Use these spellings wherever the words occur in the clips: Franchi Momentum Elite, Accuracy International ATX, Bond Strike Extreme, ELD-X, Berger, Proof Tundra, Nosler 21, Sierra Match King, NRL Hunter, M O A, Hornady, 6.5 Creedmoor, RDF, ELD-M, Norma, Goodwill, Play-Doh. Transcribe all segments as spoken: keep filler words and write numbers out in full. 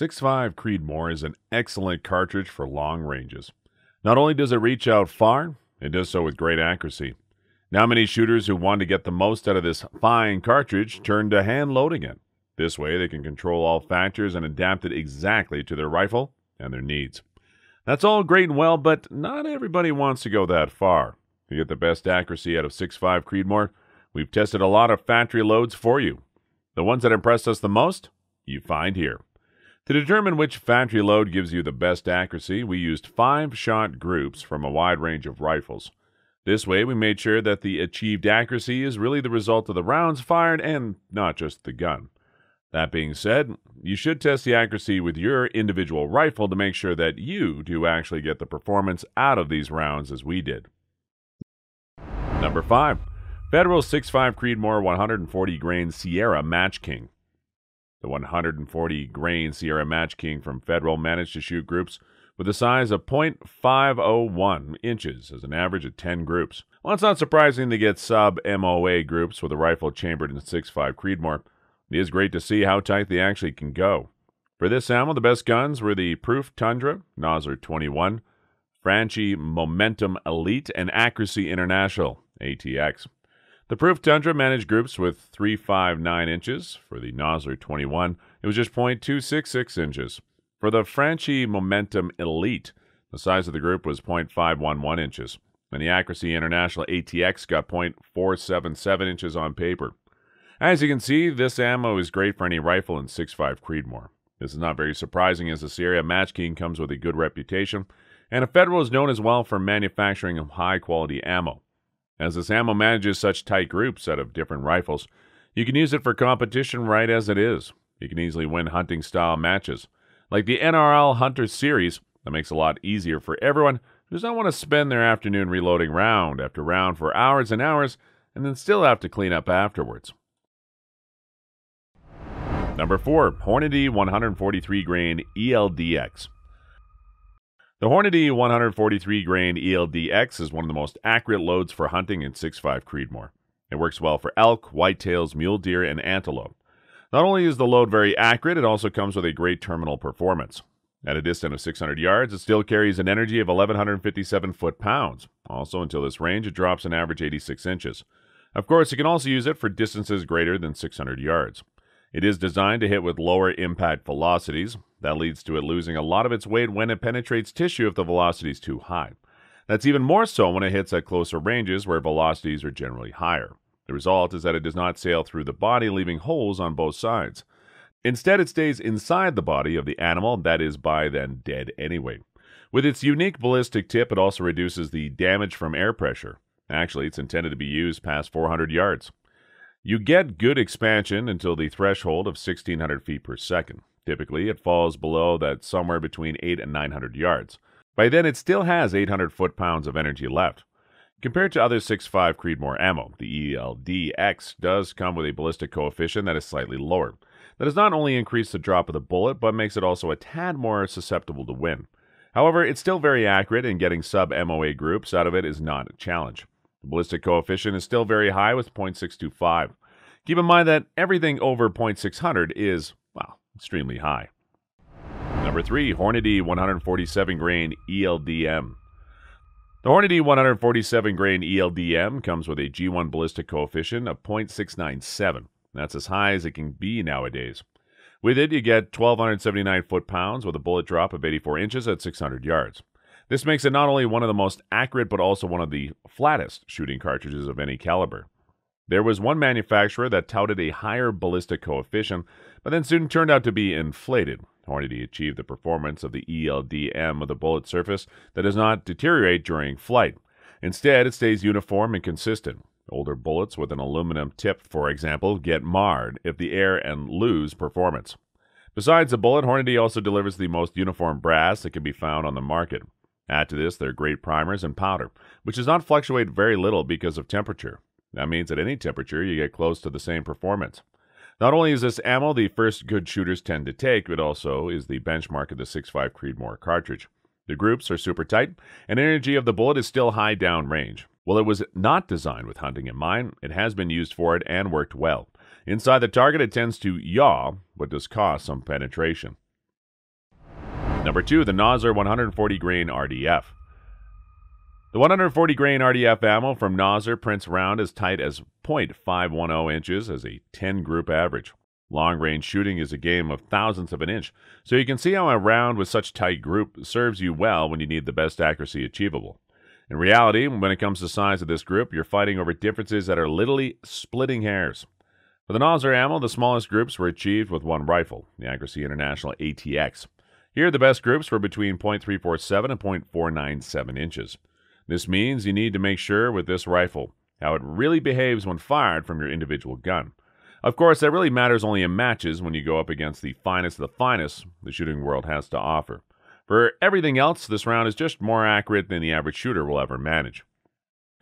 six point five Creedmoor is an excellent cartridge for long ranges. Not only does it reach out far, it does so with great accuracy. Now many shooters who want to get the most out of this fine cartridge turn to hand loading it. This way they can control all factors and adapt it exactly to their rifle and their needs. That's all great and well, but not everybody wants to go that far. To get the best accuracy out of six point five Creedmoor, we've tested a lot of factory loads for you. The ones that impressed us the most, you find here. To determine which factory load gives you the best accuracy, we used five-shot groups from a wide range of rifles. This way, we made sure that the achieved accuracy is really the result of the rounds fired and not just the gun. That being said, you should test the accuracy with your individual rifle to make sure that you do actually get the performance out of these rounds as we did. Number five. Federal six point five Creedmoor one hundred forty grain Sierra Match King. The one hundred forty grain Sierra Match King from Federal managed to shoot groups with a size of point five oh one inches as an average of ten groups. While it's not surprising to get sub M O A groups with a rifle chambered in six point five Creedmoor, it is great to see how tight they actually can go. For this ammo, the best guns were the Proof Tundra, Nosler twenty-one, Franchi Momentum Elite, and Accuracy International A T X. The Proof Tundra managed groups with three point five nine inches. For the Nosler twenty-one, it was just point two six six inches. For the Franchi Momentum Elite, the size of the group was point five one one inches, and the Accuracy International A T X got point four seven seven inches on paper. As you can see, this ammo is great for any rifle in six point five Creedmoor. This is not very surprising, as the Sierra Match King comes with a good reputation, and a Federal is known as well for manufacturing high-quality ammo. As this ammo manages such tight groups out of different rifles, you can use it for competition right as it is. You can easily win hunting-style matches, like the N R L Hunter series, that makes it a lot easier for everyone who does not want to spend their afternoon reloading round after round for hours and hours, and then still have to clean up afterwards. Number four. Hornady one hundred forty-three grain E L D X. The Hornady one hundred forty-three grain E L D X is one of the most accurate loads for hunting in six point five Creedmoor. It works well for elk, whitetails, mule deer, and antelope. Not only is the load very accurate, it also comes with a great terminal performance. At a distance of six hundred yards, it still carries an energy of eleven fifty-seven foot-pounds. Also, until this range, it drops an average eighty-six inches. Of course, you can also use it for distances greater than six hundred yards. It is designed to hit with lower impact velocities. That leads to it losing a lot of its weight when it penetrates tissue if the velocity is too high. That's even more so when it hits at closer ranges where velocities are generally higher. The result is that it does not sail through the body, leaving holes on both sides. Instead, it stays inside the body of the animal that is by then dead anyway. With its unique ballistic tip, it also reduces the damage from air pressure. Actually, it's intended to be used past four hundred yards. You get good expansion until the threshold of sixteen hundred feet per second. Typically, it falls below that somewhere between eight and nine hundred yards. By then, it still has eight hundred foot-pounds of energy left. Compared to other six point five Creedmoor ammo, the E L D X does come with a ballistic coefficient that is slightly lower. That does not only increase the drop of the bullet, but makes it also a tad more susceptible to wind. However, it's still very accurate, and getting sub M O A groups out of it is not a challenge. The ballistic coefficient is still very high with point six two five. Keep in mind that everything over point six hundred is, well, extremely high. Number three. Hornady one hundred forty-seven grain E L D M. The Hornady one hundred forty-seven grain E L D M comes with a G one ballistic coefficient of point six nine seven. That's as high as it can be nowadays. With it, you get one thousand two hundred seventy-nine foot-pounds with a bullet drop of eighty-four inches at six hundred yards. This makes it not only one of the most accurate, but also one of the flattest shooting cartridges of any caliber. There was one manufacturer that touted a higher ballistic coefficient, but then soon turned out to be inflated. Hornady achieved the performance of the E L D M with a bullet surface that does not deteriorate during flight. Instead, it stays uniform and consistent. Older bullets with an aluminum tip, for example, get marred if the air and lose performance. Besides the bullet, Hornady also delivers the most uniform brass that can be found on the market. Add to this their great primers and powder, which does not fluctuate very little because of temperature. That means at any temperature you get close to the same performance. Not only is this ammo the first good shooters tend to take, it also is the benchmark of the six point five Creedmoor cartridge. The groups are super tight, and energy of the bullet is still high downrange. While it was not designed with hunting in mind, it has been used for it and worked well. Inside the target it tends to yaw, but does cause some penetration. Number two, the Nosler one hundred forty grain R D F. The one hundred forty grain R D F ammo from Nosler prints round as tight as point five one zero inches as a ten group average. Long-range shooting is a game of thousandths of an inch, so you can see how a round with such tight group serves you well when you need the best accuracy achievable. In reality, when it comes to size of this group, you're fighting over differences that are literally splitting hairs. For the Nosler ammo, the smallest groups were achieved with one rifle, the Accuracy International A T X. Here, the best groups were between point three four seven and point four nine seven inches. This means you need to make sure with this rifle how it really behaves when fired from your individual gun. Of course, that really matters only in matches when you go up against the finest of the finest the shooting world has to offer. For everything else, this round is just more accurate than the average shooter will ever manage.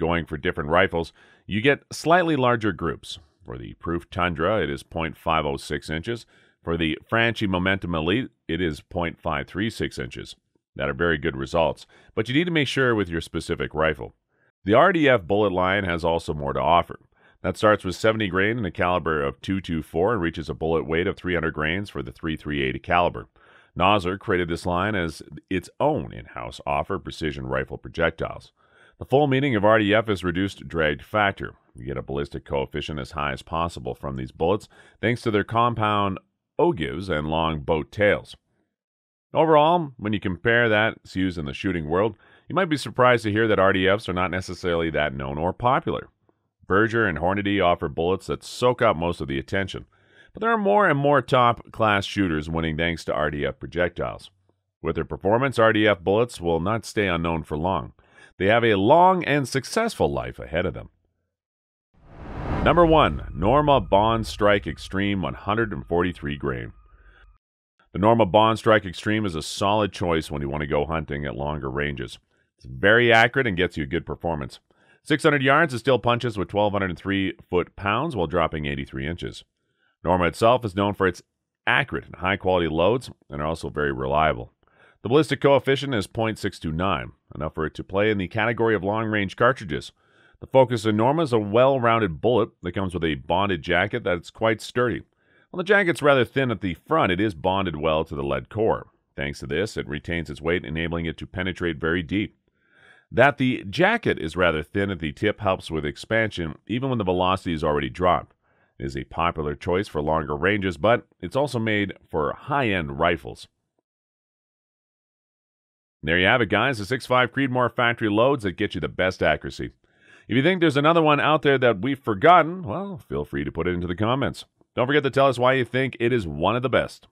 Going for different rifles, you get slightly larger groups. For the Proof Tundra, it is point five zero six inches. For the Franchi Momentum Elite, it is point five three six inches. That are very good results, but you need to make sure with your specific rifle. The R D F bullet line has also more to offer. That starts with seventy grain in a caliber of two twenty-four and reaches a bullet weight of three hundred grains for the three thirty-eight caliber. Nosler created this line as its own in-house offer precision rifle projectiles. The full meaning of R D F is reduced drag factor. You get a ballistic coefficient as high as possible from these bullets thanks to their compound ogives and long boat tails. Overall, when you compare that it's used in the shooting world, you might be surprised to hear that R D Fs are not necessarily that known or popular. Berger and Hornady offer bullets that soak up most of the attention, but there are more and more top-class shooters winning thanks to R D F projectiles. With their performance, R D F bullets will not stay unknown for long. They have a long and successful life ahead of them. Number one, Norma Bond Strike Extreme one hundred forty-three grain. The Norma Bond Strike Extreme is a solid choice when you want to go hunting at longer ranges. It's very accurate and gets you a good performance. six hundred yards, it still punches with one thousand two hundred three foot-pounds while dropping eighty-three inches. Norma itself is known for its accurate and high-quality loads and are also very reliable. The ballistic coefficient is point six two nine, enough for it to play in the category of long-range cartridges. The focus of Norma is a well-rounded bullet that comes with a bonded jacket that's quite sturdy. While the jacket's rather thin at the front, it is bonded well to the lead core. Thanks to this, it retains its weight, enabling it to penetrate very deep. That the jacket is rather thin at the tip helps with expansion, even when the velocity is already dropped. It is a popular choice for longer ranges, but it's also made for high-end rifles. There you have it, guys. The six point five Creedmoor factory loads that get you the best accuracy. If you think there's another one out there that we've forgotten, well, feel free to put it into the comments. Don't forget to tell us why you think it is one of the best.